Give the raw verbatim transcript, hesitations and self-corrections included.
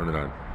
turn it on.